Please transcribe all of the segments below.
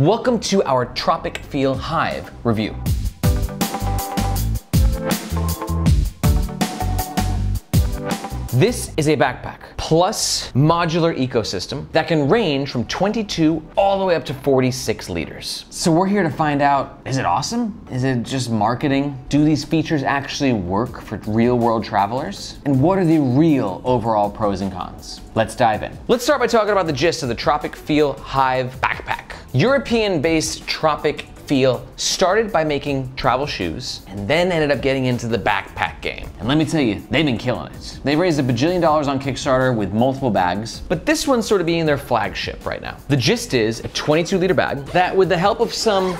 Welcome to our Tropicfeel Hive review. This is a backpack plus modular ecosystem that can range from 22 all the way up to 46 liters. So we're here to find out, is it awesome? Is it just marketing? Do these features actually work for real world travelers? And what are the real overall pros and cons? Let's dive in. Let's start by talking about the gist of the Tropicfeel Hive backpack. European-based Tropicfeel started by making travel shoes and then ended up getting into the backpack game. And let me tell you, they've been killing it. They've raised $1 billion on Kickstarter with multiple bags, but this one's sort of being their flagship right now. The gist is a 22-liter bag that, with the help of some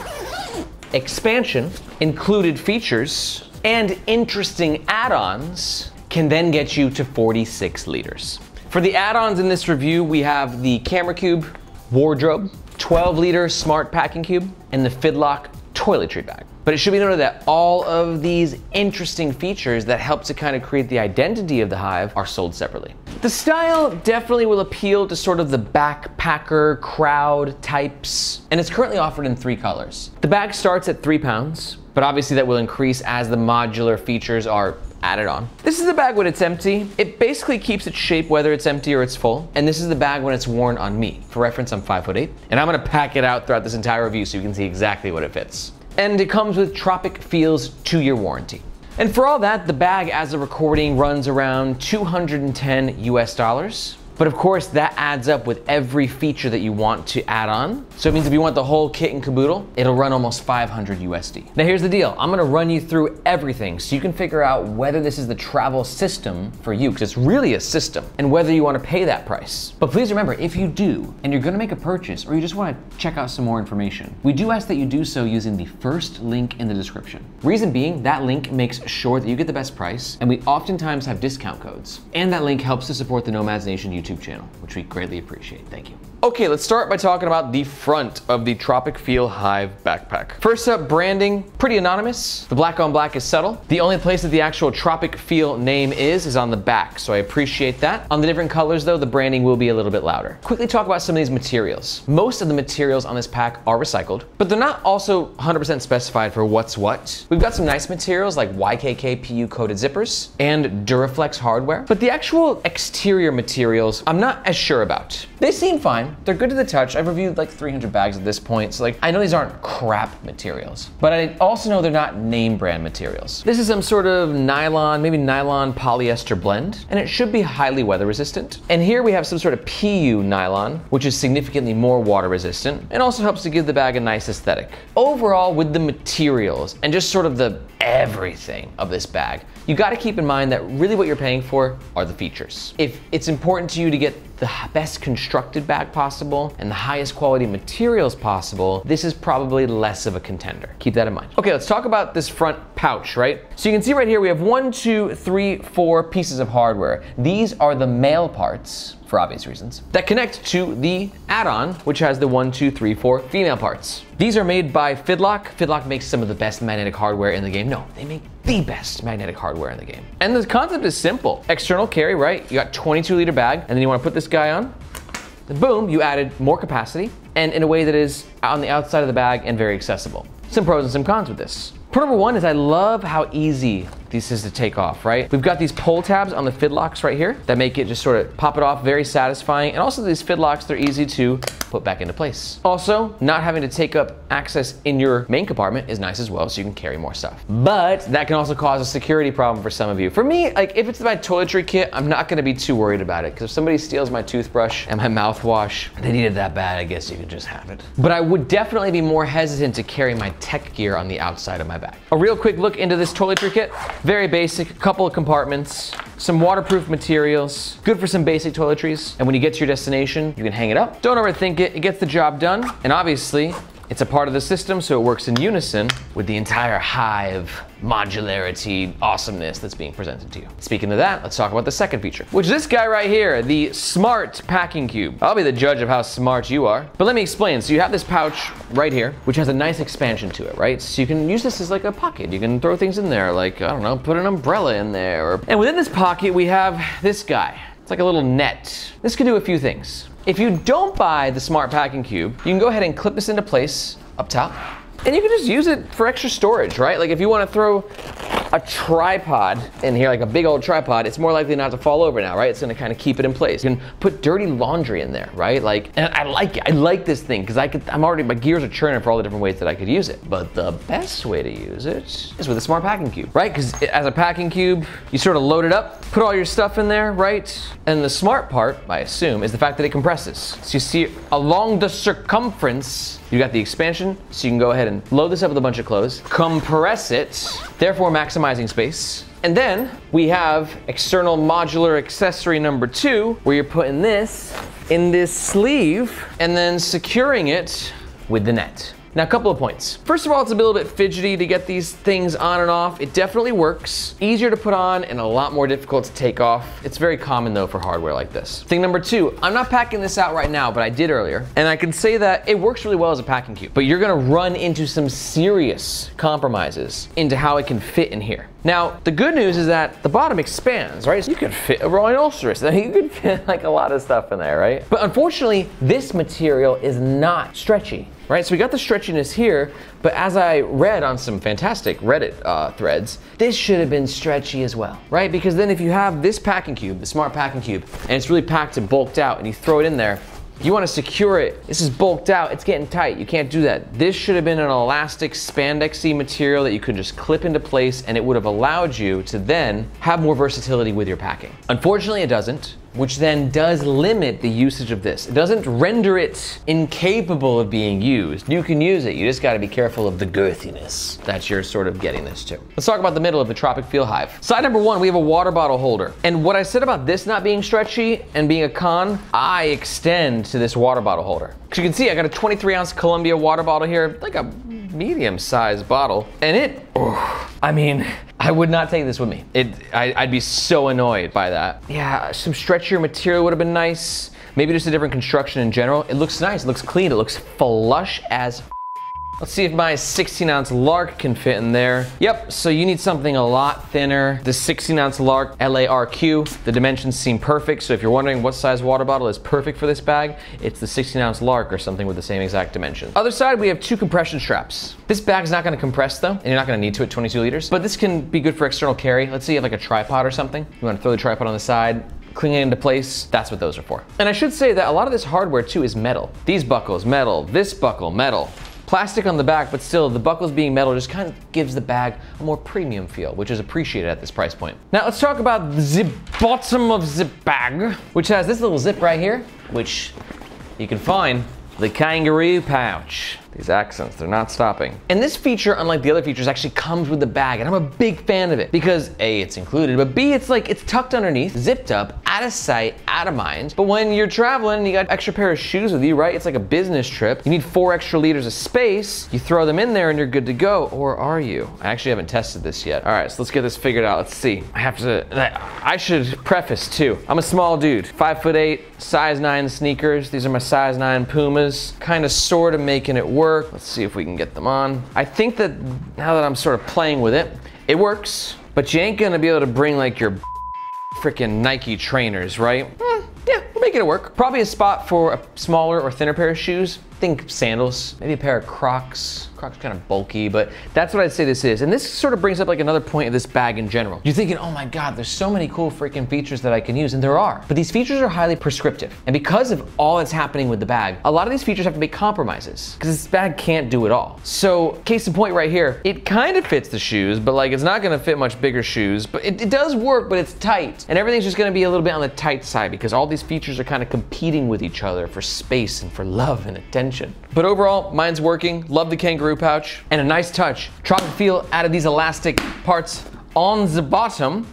expansion, included features and interesting add-ons, can then get you to 46 liters. For the add-ons in this review, we have the camera cube, wardrobe, 12-liter smart packing cube, and the Fidlock toiletry bag. But it should be noted that all of these interesting features that help to kind of create the identity of the Hive are sold separately. The style definitely will appeal to sort of the backpacker crowd types, and it's currently offered in 3 colors. The bag starts at 3 pounds, but obviously that will increase as the modular features are added on. This is the bag when it's empty. It basically keeps its shape whether it's empty or it's full. And this is the bag when it's worn on me. For reference, I'm 5'8", and I'm gonna pack it out throughout this entire review so you can see exactly what it fits. And it comes with Tropicfeel's 2-year warranty. And for all that, the bag as of recording runs around $210 US. But of course, that adds up with every feature that you want to add on. So it means if you want the whole kit and caboodle, it'll run almost $500 USD. Now here's the deal. I'm gonna run you through everything so you can figure out whether this is the travel system for you, because it's really a system, and whether you wanna pay that price. But please remember, if you do, and you're gonna make a purchase, or you just wanna check out some more information, we do ask that you do so using the first link in the description. Reason being, that link makes sure that you get the best price, and we oftentimes have discount codes. And that link helps to support the Nomads Nation YouTube channel, which we greatly appreciate. Thank you. Okay, let's start by talking about the front of the Tropicfeel Hive backpack. First up, branding, pretty anonymous. The black on black is subtle. The only place that the actual Tropicfeel name is on the back, so I appreciate that. On the different colors though, the branding will be a little bit louder. Quickly talk about some of these materials. Most of the materials on this pack are recycled, but they're not also 100% specified for what's what. We've got some nice materials like YKK PU coated zippers and Duraflex hardware, but the actual exterior materials, I'm not as sure about. They seem fine. They're good to the touch. I've reviewed like 300 bags at this point, so like I know these aren't crap materials, but I also know they're not name brand materials. This is some sort of nylon, maybe nylon polyester blend, and it should be highly weather resistant. And here we have some sort of PU nylon, which is significantly more water resistant and also helps to give the bag a nice aesthetic. Overall, with the materials and just sort of the everything of this bag, you got to keep in mind that really what you're paying for are the features. If it's important to you to get the best constructed bag possible and the highest quality materials possible, this is probably less of a contender. Keep that in mind. Okay, let's talk about this front pouch, right? So you can see right here, we have 4 pieces of hardware. These are the male parts, for obvious reasons, that connect to the add-on, which has the 4 female parts. These are made by Fidlock. Fidlock makes some of the best magnetic hardware in the game. No, they make the best magnetic hardware in the game. And the concept is simple. External carry, right? You got 22-liter bag, and then you wanna put this guy on, then boom, you added more capacity, and in a way that is on the outside of the bag and very accessible. Some pros and some cons with this. Pro number one is I love how easy this is to take off, right? We've got these pull tabs on the Fidlocks right here that make it just sort of pop it off, very satisfying. And also these Fidlocks, they're easy to put back into place. Also, not having to take up access in your main compartment is nice as well, so you can carry more stuff. But that can also cause a security problem for some of you. For me, like if it's my toiletry kit, I'm not gonna be too worried about it, because if somebody steals my toothbrush and my mouthwash, and they need it that bad, I guess you can just have it. But I would definitely be more hesitant to carry my tech gear on the outside of my bag. A real quick look into this toiletry kit. Very basic, couple of compartments, some waterproof materials, good for some basic toiletries. And when you get to your destination, you can hang it up. Don't overthink it, it gets the job done. And obviously, it's a part of the system, so it works in unison with the entire Hive modularity awesomeness that's being presented to you. Speaking of that, let's talk about the second feature, which is this guy right here, the smart packing cube. I'll be the judge of how smart you are, but let me explain. So you have this pouch right here, which has a nice expansion to it, right? So you can use this as like a pocket. You can throw things in there, like, I don't know, put an umbrella in there. And within this pocket, we have this guy. It's like a little net. This could do a few things. If you don't buy the smart packing cube, you can go ahead and clip this into place up top, and you can just use it for extra storage, right? Like if you want to throw a tripod in here, like a big old tripod, it's more likely not to fall over now, right? It's gonna kind of keep it in place. You can put dirty laundry in there, right? Like, and I like it. I like this thing because my gears are churning for all the different ways that I could use it. But the best way to use it is with a smart packing cube, right? Because as a packing cube, you sort of load it up, put all your stuff in there, right? And the smart part, I assume, is the fact that it compresses. So you see along the circumference, you got the expansion, so you can go ahead and load this up with a bunch of clothes, compress it, therefore maximizing space. And then we have external modular accessory number 2, where you're putting this in this sleeve and then securing it with the net. Now, a couple of points. First of all, it's a little bit fidgety to get these things on and off. It definitely works. Easier to put on and a lot more difficult to take off. It's very common though for hardware like this. Thing number 2, I'm not packing this out right now, but I did earlier. And I can say that it works really well as a packing cube, but you're gonna run into some serious compromises into how it can fit in here. Now, the good news is that the bottom expands, right? So you could fit a rhinoceros. You could fit like a lot of stuff in there, right? But unfortunately, this material is not stretchy. Right, so we got the stretchiness here, but as I read on some fantastic Reddit threads, this should have been stretchy as well, right? Because then if you have this packing cube, the smart packing cube, and it's really packed and bulked out, and you throw it in there, you want to secure it. This is bulked out, it's getting tight, you can't do that. This should have been an elastic spandexy material that you could just clip into place, and it would have allowed you to then have more versatility with your packing. Unfortunately, it doesn't, which then does limit the usage of this. It doesn't render it incapable of being used. You can use it, you just gotta be careful of the girthiness that you're sort of getting this to. Let's talk about the middle of the Tropicfeel Hive. Side number 1, we have a water bottle holder. And what I said about this not being stretchy and being a con, I extend to this water bottle holder. Because you can see I got a 23 ounce Columbia water bottle here, like a medium sized bottle. And it, I mean, I would not take this with me. I'd be so annoyed by that. Yeah, some stretchier material would have been nice. Maybe just a different construction in general. It looks nice, it looks clean, it looks flush as f. Let's see if my 16 ounce LARQ can fit in there. Yep, so you need something a lot thinner. The 16 ounce LARQ, LARQ, the dimensions seem perfect. So if you're wondering what size water bottle is perfect for this bag, it's the 16 ounce LARQ or something with the same exact dimension. Other side, we have 2 compression straps. This bag's not gonna compress though, and you're not gonna need to at 22 liters, but this can be good for external carry. Let's say you have like a tripod or something. You wanna throw the tripod on the side, cling it into place, that's what those are for. And I should say that a lot of this hardware too is metal. These buckles, metal, this buckle, metal. Plastic on the back, but still the buckles being metal just kind of gives the bag a more premium feel, which is appreciated at this price point. Now let's talk about the bottom of the bag, which has this little zip right here, which you can find the kangaroo pouch. These accents, they're not stopping. And this feature, unlike the other features, actually comes with the bag, and I'm a big fan of it because A, it's included, but B, it's like, it's tucked underneath, zipped up, out of sight, out of mind. But when you're traveling and you got an extra pair of shoes with you, right? It's like a business trip. You need 4 extra liters of space. You throw them in there and you're good to go, or are you? I actually haven't tested this yet. All right, so let's get this figured out. Let's see. I should preface too. I'm a small dude, 5'8", size 9 sneakers. These are my size 9 Pumas, kind of sort of making it work. Let's see if we can get them on. I think that now that I'm sort of playing with it, it works, but you ain't gonna be able to bring like your freaking Nike trainers, right? Yeah, we're making it work. Probably a spot for a smaller or thinner pair of shoes. Think sandals, maybe a pair of Crocs. Crocs kind of bulky, but that's what I'd say this is. And this sort of brings up like another point of this bag in general. You're thinking, oh my God, there's so many cool freaking features that I can use, and there are. But these features are highly prescriptive. And because of all that's happening with the bag, a lot of these features have to make compromises because this bag can't do it all. So case in point right here, it kind of fits the shoes, but like it's not gonna fit much bigger shoes, but it does work, but it's tight. And everything's just gonna be a little bit on the tight side because all these features are kind of competing with each other for space and for love and attention. But overall, mine's working. Love the kangaroo pouch. And a nice touch, Tropicfeel added these elastic parts on the bottom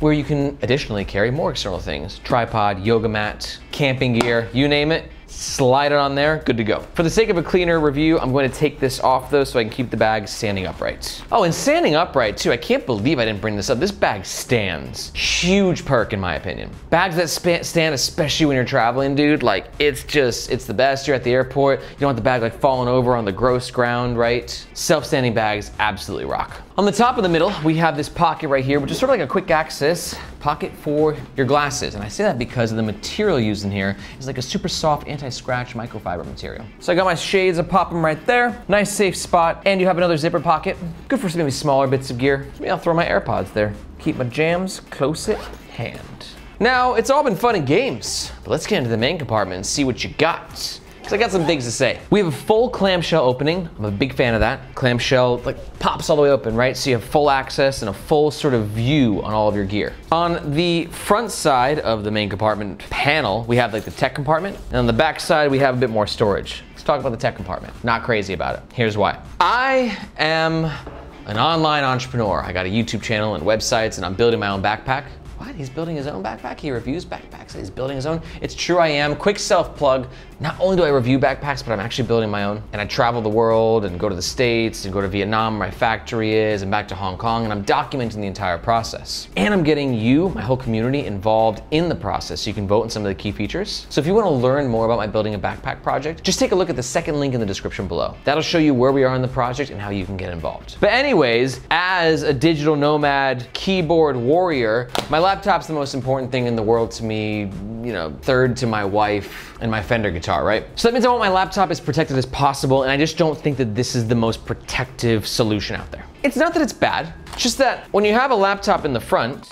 where you can additionally carry more external things. Tripod, yoga mat, camping gear, you name it. Slide it on there, good to go. For the sake of a cleaner review, I'm going to take this off though so I can keep the bag standing upright. Oh, and standing upright too, I can't believe I didn't bring this up. This bag stands. Huge perk in my opinion. Bags that stand, especially when you're traveling, dude, like it's the best. You're at the airport, you don't want the bag like falling over on the gross ground, right? Self-standing bags absolutely rock. On the top of the middle, we have this pocket right here, which is sort of like a quick access pocket for your glasses. And I say that because of the material used in here is like a super soft anti-scratch microfiber material. So I got my shades, I pop them right there. Nice safe spot. And you have another zipper pocket. Good for maybe smaller bits of gear. Maybe I'll throw my AirPods there. Keep my jams close at hand. Now, it's all been fun and games, but let's get into the main compartment and see what you got. Cause I got some things to say. We have a full clamshell opening. I'm a big fan of that. Clamshell like pops all the way open, right? So you have full access and a full sort of view on all of your gear. On the front side of the main compartment panel, we have like the tech compartment. And on the back side, we have a bit more storage. Let's talk about the tech compartment. Not crazy about it. Here's why. I am an online entrepreneur. I got a YouTube channel and websites and I'm building my own backpack. What? He's building his own backpack? He reviews backpacks, he's building his own. It's true, I am. Quick self-plug. Not only do I review backpacks, but I'm actually building my own. And I travel the world and go to the States and go to Vietnam, where my factory is, and back to Hong Kong, and I'm documenting the entire process. And I'm getting you, my whole community, involved in the process so you can vote on some of the key features. So if you want to learn more about my building a backpack project, just take a look at the second link in the description below. That'll show you where we are in the project and how you can get involved. But anyways, as a digital nomad keyboard warrior, my laptop's the most important thing in the world to me, you know, third to my wife and my Fender guitar, right? So that means I want my laptop as protected as possible, and I just don't think that this is the most protective solution out there. It's not that it's bad, it's just that when you have a laptop in the front,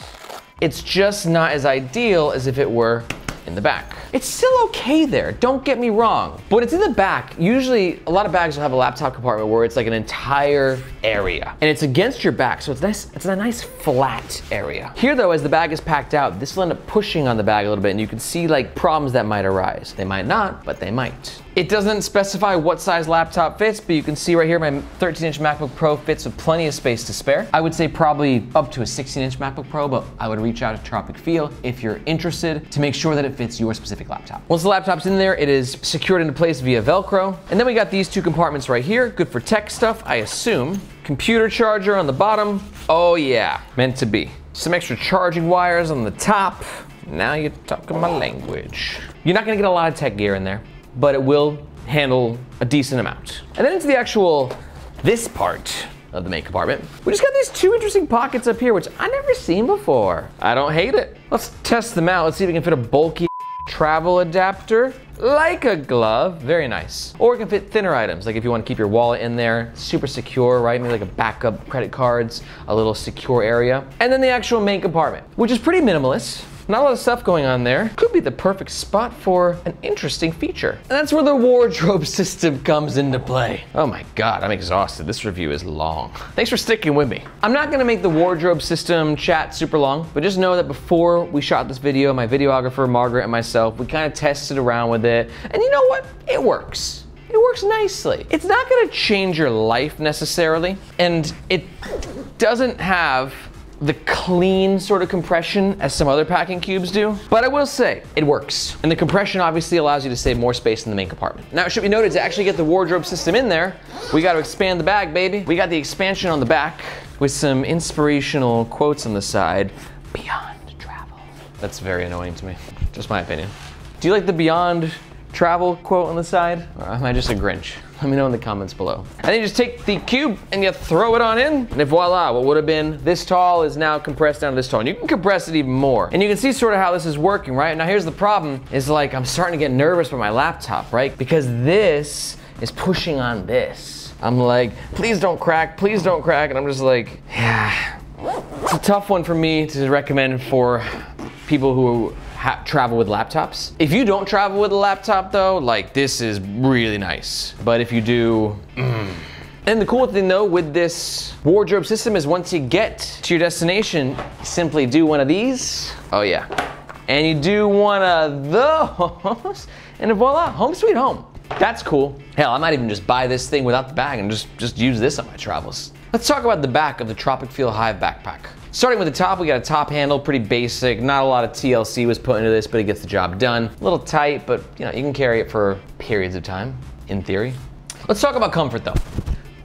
it's just not as ideal as if it were in the back. It's still okay there, don't get me wrong. But when it's in the back, usually a lot of bags will have a laptop compartment where it's like an entire area. And it's against your back, so it's nice. It's a nice flat area. Here though, as the bag is packed out, this will end up pushing on the bag a little bit and you can see like problems that might arise. They might not, but they might. It doesn't specify what size laptop fits, but you can see right here my 13-inch MacBook Pro fits with plenty of space to spare. I would say probably up to a 16-inch MacBook Pro, but I would reach out to Tropicfeel if you're interested to make sure that it fits your specific laptop. Once the laptop's in there, it is secured into place via Velcro. And then we got these two compartments right here, good for tech stuff, I assume. Computer charger on the bottom. Oh yeah, meant to be. Some extra charging wires on the top. Now you're talking my language. You're not gonna get a lot of tech gear in there, but it will handle a decent amount. And then into the actual, this part of the main compartment. We just got these two interesting pockets up here, which I've never seen before. I don't hate it. Let's test them out. Let's see if we can fit a bulky travel adapter, like a glove, very nice. Or it can fit thinner items, like if you want to keep your wallet in there, super secure, right? Maybe like a backup credit cards, a little secure area. And then the actual main compartment, which is pretty minimalist. Not a lot of stuff going on there. Could be the perfect spot for an interesting feature. And that's where the wardrobe system comes into play. Oh my God, I'm exhausted. This review is long. Thanks for sticking with me. I'm not gonna make the wardrobe system chat super long, but just know that before we shot this video, my videographer, Margaret, and myself, we kind of tested around with it. And you know what? It works. It works nicely. It's not gonna change your life necessarily, and it doesn't have the clean sort of compression as some other packing cubes do, but I will say it works. And the compression obviously allows you to save more space in the main compartment. Now it should be noted, to actually get the wardrobe system in there, we got to expand the bag, baby. We got the expansion on the back with some inspirational quotes on the side, beyond travel. That's very annoying to me, just my opinion. Do you like the beyond travel quote on the side? Or am I just a Grinch? Let me know in the comments below. And then you just take the cube and you throw it on in, and voila, what would have been this tall is now compressed down to this tall. And you can compress it even more. And you can see sort of how this is working, right? Now here's the problem, is like I'm starting to get nervous with my laptop, right? Because this is pushing on this. I'm like, please don't crack, and I'm just like, yeah. It's a tough one for me to recommend for people who travel with laptops. If you don't travel with a laptop though, like this is really nice. But if you do, And the cool thing though with this wardrobe system is once you get to your destination, you simply do one of these. Oh yeah. And you do one of those and voila, home sweet home. That's cool. Hell, I might even just buy this thing without the bag and just use this on my travels. Let's talk about the back of the Tropicfeel Hive backpack. Starting with the top, we got a top handle, pretty basic. Not a lot of TLC was put into this, but it gets the job done. A little tight, but you know, you can carry it for periods of time, in theory. Let's talk about comfort though.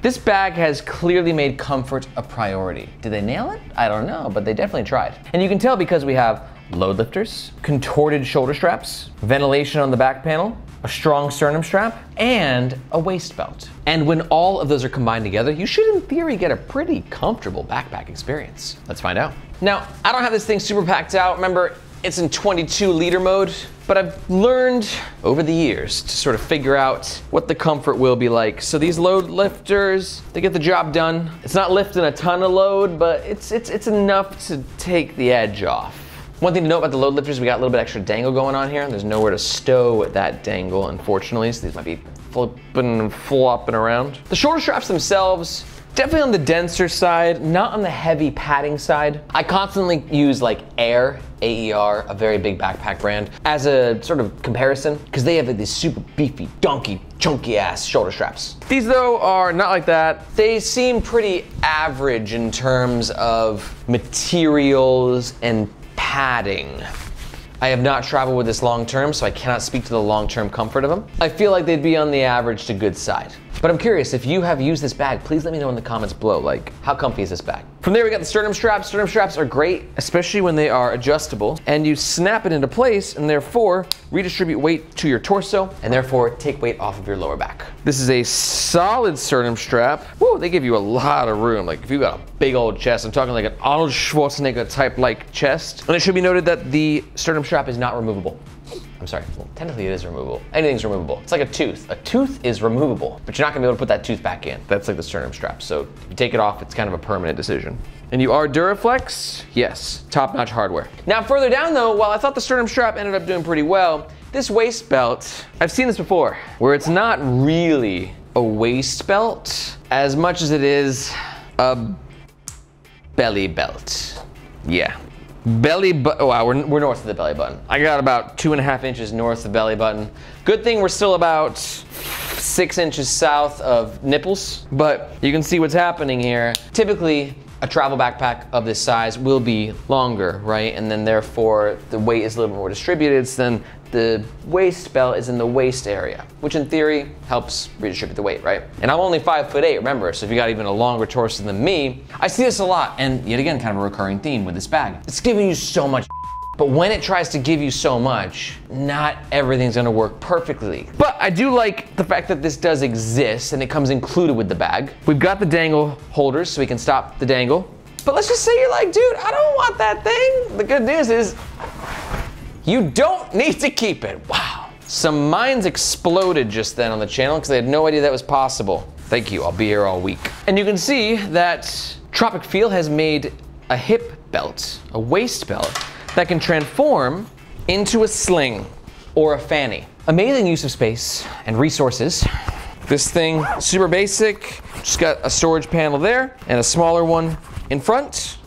This bag has clearly made comfort a priority. Did they nail it? I don't know, but they definitely tried. And you can tell because we have load lifters, contorted shoulder straps, ventilation on the back panel, a strong sternum strap, and a waist belt. And when all of those are combined together, you should in theory get a pretty comfortable backpack experience. Let's find out. Now, I don't have this thing super packed out. Remember, it's in 22-liter mode, but I've learned over the years to sort of figure out what the comfort will be like. So these load lifters, they get the job done. It's not lifting a ton of load, but it's enough to take the edge off. One thing to note about the load lifters, we got a little bit extra dangle going on here. There's nowhere to stow that dangle, unfortunately, so these might be flipping and flopping around. The shoulder straps themselves, definitely on the denser side, not on the heavy padding side. I constantly use like Air, AER, a very big backpack brand, as a sort of comparison, because they have like these super beefy, donkey, chunky ass shoulder straps. These though are not like that. They seem pretty average in terms of materials and padding. I have not traveled with this long term, so I cannot speak to the long-term comfort of them. I feel like they'd be on the average to good side. But I'm curious, if you have used this bag, please let me know in the comments below, like, how comfy is this bag? From there, we got the sternum straps. Sternum straps are great, especially when they are adjustable, and you snap it into place, and therefore, redistribute weight to your torso, and therefore, take weight off of your lower back. This is a solid sternum strap. Woo, they give you a lot of room. Like, if you've got a big old chest, I'm talking like an Arnold Schwarzenegger type-like chest. And it should be noted that the sternum strap is not removable. I'm sorry, well, technically it is removable. Anything's removable. It's like a tooth. A tooth is removable, but you're not gonna be able to put that tooth back in. That's like the sternum strap. So if you take it off, it's kind of a permanent decision. And you are Duraflex? Yes, top-notch hardware. Now further down though, while I thought the sternum strap ended up doing pretty well, this waist belt, I've seen this before, where it's not really a waist belt as much as it is a belly belt. Yeah. Belly button, oh, wow, we're north of the belly button. I got about 2.5 inches north of the belly button. Good thing we're still about 6 inches south of nipples, but you can see what's happening here. Typically, a travel backpack of this size will be longer, right? And then therefore, the weight is a little bit more distributed, so then the waist belt is in the waist area, which in theory helps redistribute the weight, right? And I'm only 5'8", remember, so if you got even a longer torso than me, I see this a lot, and yet again, kind of a recurring theme with this bag. It's giving you so much, but when it tries to give you so much, not everything's gonna work perfectly. But I do like the fact that this does exist and it comes included with the bag. We've got the dangle holders so we can stop the dangle. But let's just say you're like, dude, I don't want that thing. The good news is, you don't need to keep it. Wow. Some minds exploded just then on the channel because they had no idea that was possible. Thank you, I'll be here all week. And you can see that Tropicfeel has made a hip belt, a waist belt, that can transform into a sling or a fanny. Amazing use of space and resources. This thing, super basic, just got a storage panel there and a smaller one in front.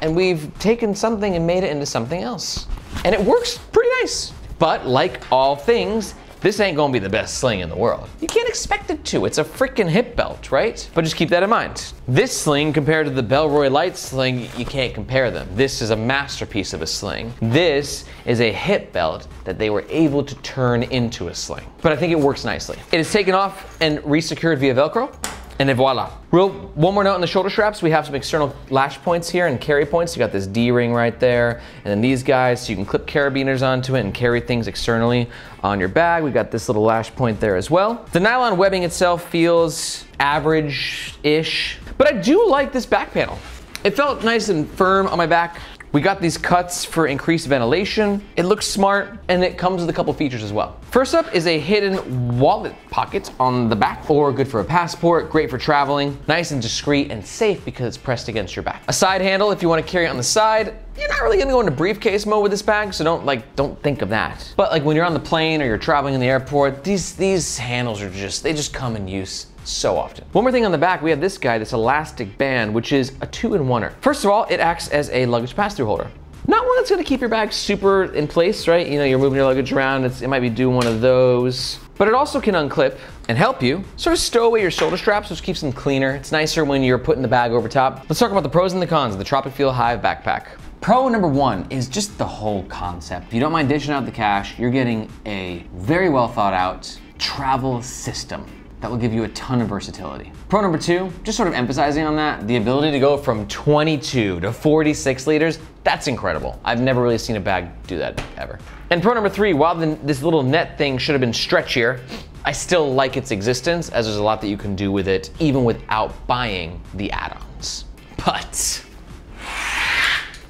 And we've taken something and made it into something else. And it works pretty nice. But like all things, this ain't gonna be the best sling in the world. You can't expect it to, it's a freaking hip belt, right? But just keep that in mind. This sling compared to the Bellroy light sling, you can't compare them. This is a masterpiece of a sling. This is a hip belt that they were able to turn into a sling. But I think it works nicely. It is taken off and re-secured via Velcro. And then voila. One more note on the shoulder straps. We have some external lash points here and carry points. You got this D-ring right there. And then these guys, so you can clip carabiners onto it and carry things externally on your bag. We've got this little lash point there as well. The nylon webbing itself feels average-ish, but I do like this back panel. It felt nice and firm on my back. We got these cuts for increased ventilation. It looks smart, and it comes with a couple features as well. First up is a hidden wallet pocket on the back, or good for a passport, great for traveling, nice and discreet and safe because it's pressed against your back. A side handle if you want to carry it on the side. You're not really gonna go into briefcase mode with this bag, so don't think of that. But like when you're on the plane or you're traveling in the airport, these handles are they just come in use so often. One more thing on the back, we have this guy, this elastic band, which is a 2-in-1-er. First of all, it acts as a luggage pass-through holder. Not one that's gonna keep your bag super in place, right? You know, you're moving your luggage around, it might be doing one of those. But it also can unclip and help you sort of stow away your shoulder straps, which keeps them cleaner. It's nicer when you're putting the bag over top. Let's talk about the pros and the cons of the Tropicfeel Hive backpack. Pro number one is just the whole concept. If you don't mind dishing out the cash, you're getting a very well thought out travel system. that will give you a ton of versatility. Pro number two, just sort of emphasizing on that, the ability to go from 22 to 46 liters, that's incredible. I've never really seen a bag do that ever. And pro number three, while this little net thing should have been stretchier, I still like its existence, as there's a lot that you can do with it even without buying the add-ons. But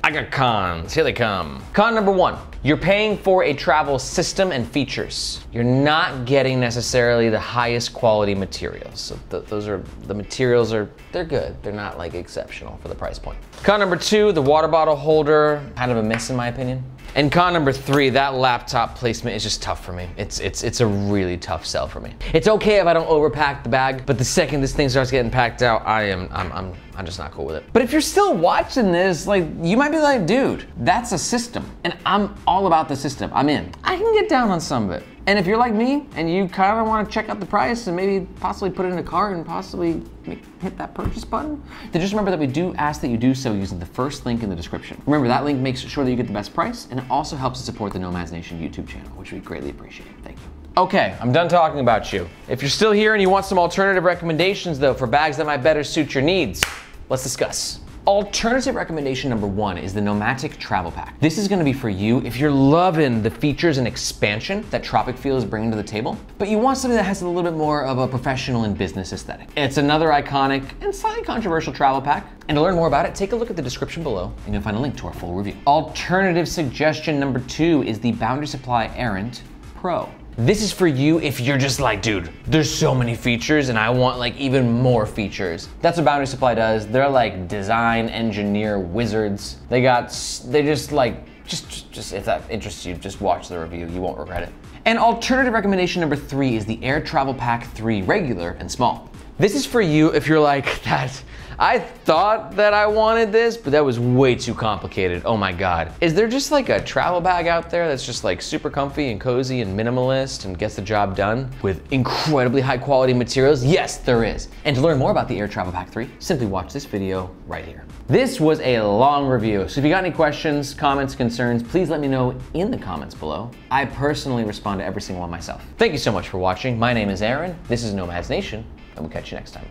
I got cons, here they come. Con number one, you're paying for a travel system and features. You're not getting necessarily the highest quality materials. So the materials are good. They're not like exceptional for the price point. Con number two, the water bottle holder, kind of a miss in my opinion. And con number three, that laptop placement is just tough for me. It's a really tough sell for me. It's okay if I don't overpack the bag, but the second this thing starts getting packed out, I'm just not cool with it. But if you're still watching this, like, you might be like, dude, that's a system. And I'm all about the system, I'm in. I can get down on some of it. And if you're like me, and you kind of want to check out the price and maybe possibly put it in a cart and possibly hit that purchase button, then just remember that we do ask that you do so using the first link in the description. Remember, that link makes sure that you get the best price, and it also helps to support the Nomads Nation YouTube channel, which we greatly appreciate. Thank you. Okay, I'm done talking about you. If you're still here and you want some alternative recommendations though for bags that might better suit your needs, let's discuss. Alternative recommendation number one is the Nomatic Travel Pack. This is gonna be for you if you're loving the features and expansion that Tropicfeel is bringing to the table, but you want something that has a little bit more of a professional and business aesthetic. It's another iconic and slightly controversial travel pack. And to learn more about it, take a look at the description below and you'll find a link to our full review. Alternative suggestion number two is the Boundary Supply Errant Pro. This is for you if you're just like, dude, there's so many features and I want like even more features. That's what Boundary Supply does. They're like design engineer wizards. They just, if that interests you, just watch the review, you won't regret it. And alternative recommendation number three is the Air Travel Pack 3 regular and small. This is for you if you're like, that, I thought that I wanted this, but that was way too complicated. Oh my God. Is there just like a travel bag out there that's just like super comfy and cozy and minimalist and gets the job done with incredibly high quality materials? Yes, there is. And to learn more about the Air Travel Pack 3, simply watch this video right here. This was a long review. So if you got any questions, comments, concerns, please let me know in the comments below. I personally respond to every single one myself. Thank you so much for watching. My name is Aaron. This is Nomads Nation, and we'll catch you next time.